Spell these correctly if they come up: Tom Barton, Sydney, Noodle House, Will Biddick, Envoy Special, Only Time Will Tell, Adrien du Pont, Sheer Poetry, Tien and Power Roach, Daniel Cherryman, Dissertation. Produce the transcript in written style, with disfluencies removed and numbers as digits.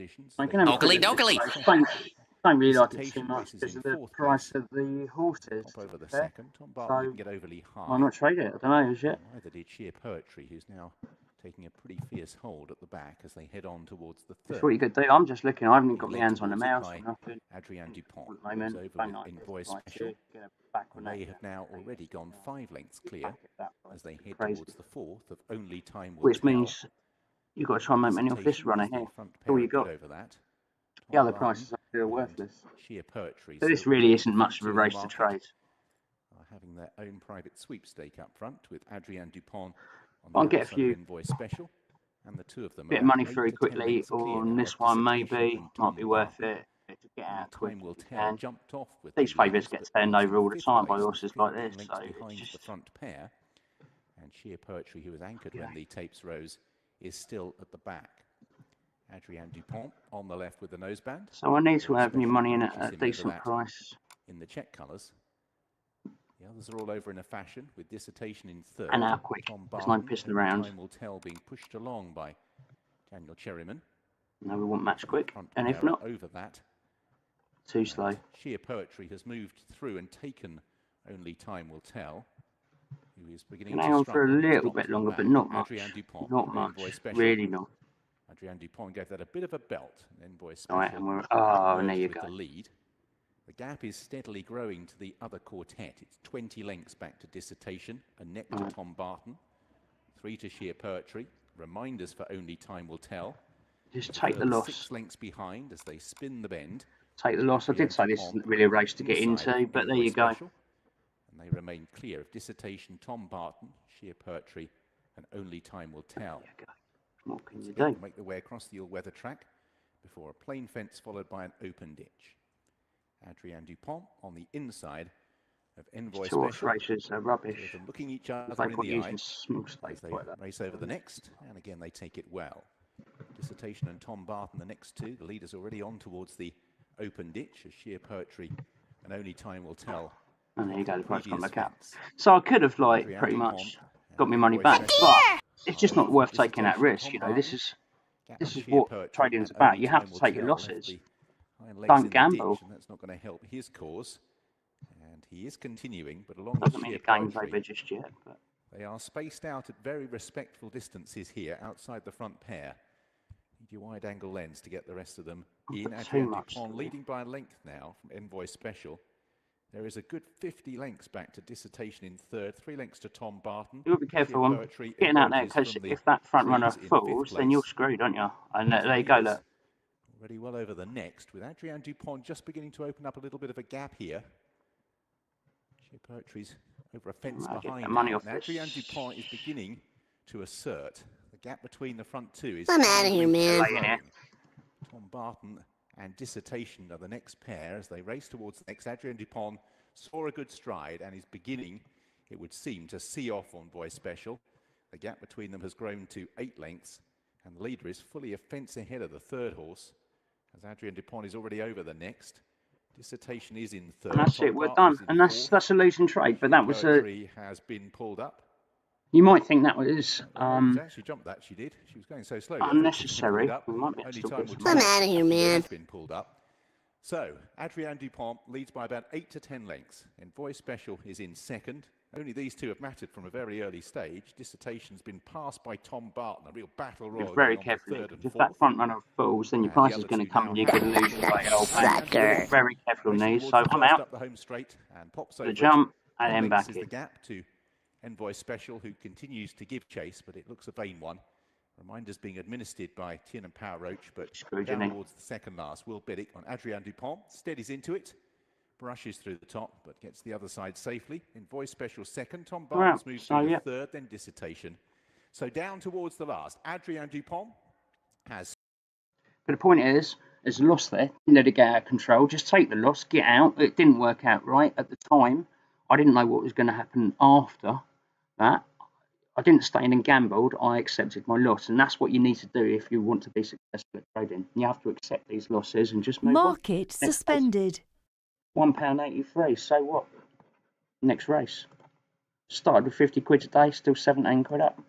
editions. Oakley. I really like it too much because of the price of the horses. Over the second, Tom Barton didn't get overly high. I'm not trading it. I don't know as yet. Neither did Sheer Poetry, who's now taking a pretty fierce hold at the back as they head on towards the third. It's really good. I'm just looking. I haven't got my hands on the mouse. Adrien du Pont is over in Envoy Special. They have now already gone 5 lengths clear as they head towards the fourth of Only Time Will Tell. Which means you've got to try and make money off this runner here. All you got. The other prices I feel are worthless. Sheer Poetry. So this really isn't much of a race to trade. Are having their own private sweepstake up front with Adrien du Pont on the Envoy Special, and the two of them. Bit of money very quickly on this one, maybe might be worth it. To get out quick. These favourites get turned over all the time by horses like this. So it's the front pair, and Sheer Poetry, who was anchored when the tapes rose, is still at the back. Adrien du Pont on the left with the noseband. So I need to have new money in at a decent price. In the check colours. The others are all over in a fashion with Dissertation in third. And how quick. There's no pissing around. Time Will Tell being pushed along by Daniel Cherryman. No, we want match quick. And if not, over that. Too slow. Sheer Poetry has moved through and taken Only Time Will Tell. Who is beginning to hang on for a little bit longer, but not much. Not much. Really not. Adrien du Pont gave that a bit of a belt. And Envoy Special. All right, and we're, there you go. The lead. The gap is steadily growing to the other quartet. It's 20 lengths back to Dissertation, a neck to Tom Barton, 3 to Sheer Poetry, reminders for Only Time Will Tell. Just take the loss. 6 lengths behind as they spin the bend. Take the loss. I did say this isn't really a race to get into, but there you go. And they remain clear of Dissertation, Tom Barton, Sheer Poetry, and Only Time Will Tell. There you go. What can you do? Make their way across the all-weather track before a plain fence followed by an open ditch. Adrien du Pont on the inside of Envoy Special. Horse races are rubbish. Looking each other in the eyes as they race over the next, and again they take it well. Dissertation and Tom Barton, the next two. The leader's already on towards the open ditch. A Sheer Poetry, and Only Time Will Tell. And there you go, the price come back out. So I could have, like, pretty much got my money back, but it's just not worth taking that risk. You know, this is what trading's about. You have to take your losses. Don't gamble. That's not going to help his cause, and he is continuing. But along with Sheer Poetry, just yet, but they are spaced out at very respectful distances here, outside the front pair. Need your wide-angle lens to get the rest of them in. Adrien du Pont leading by a length now from Envoy Special. There is a good 50 lengths back to Dissertation in third, 3 lengths to Tom Barton. You've got to be careful on getting out there, because if that front runner falls, then you're screwed, aren't you? And there you go, look. Already well over the next, with Adrien du Pont just beginning to open up a little bit of a gap here. Sheer Poetry's over a fence behind him. Adrien du Pont is beginning to assert. The gap between the front two is... I'm out of here, man. Tom Barton and Dissertation are the next pair as they race towards the next. Adrien du Pont saw a good stride and is beginning, it would seem, to see off Envoy Special. The gap between them has grown to 8 lengths, and the leader is fully a fence ahead of the third horse. As Adrien du Pont is already over the next. Dissertation is in third. And that's it, we're done. And that's a losing trade, but that was a... has been pulled up. You might think that was... she jumped that, she did. She was going so slowly. Unnecessary. We might be I'm out of here, man. Been pulled up. So, Adrien du Pont leads by about 8 to 10 lengths. Envoy Special is in second. Only these two have mattered from a very early stage. Dissertation's been passed by Tom Barton, a real battle royal. Very carefully. If that front runner falls, then your price is going to come and you could lose by an old player. Very careful on these. So I'm out. Up the home straight and pops over the jump and then back in. The gap to Envoy Special, who continues to give chase, but it looks a vain one. Reminders being administered by Tien and Power Roach, but down towards the second last. Will Biddick on Adrien du Pont steadies into it. Brushes through the top, but gets the other side safely. Envoy Special second. Tom Barnes moves to third, then Dissertation. So down towards the last. Adrien du Pont has... But the point is, there's a loss there. Didn't let it get out of control. Just take the loss, get out. It didn't work out right at the time. I didn't know what was going to happen after that. I didn't stand and gambled. I accepted my loss. And that's what you need to do if you want to be successful at trading. You have to accept these losses and just move on. Market suspended. £1.83, so what? Next race. Started with 50 quid a day, still 17 quid up.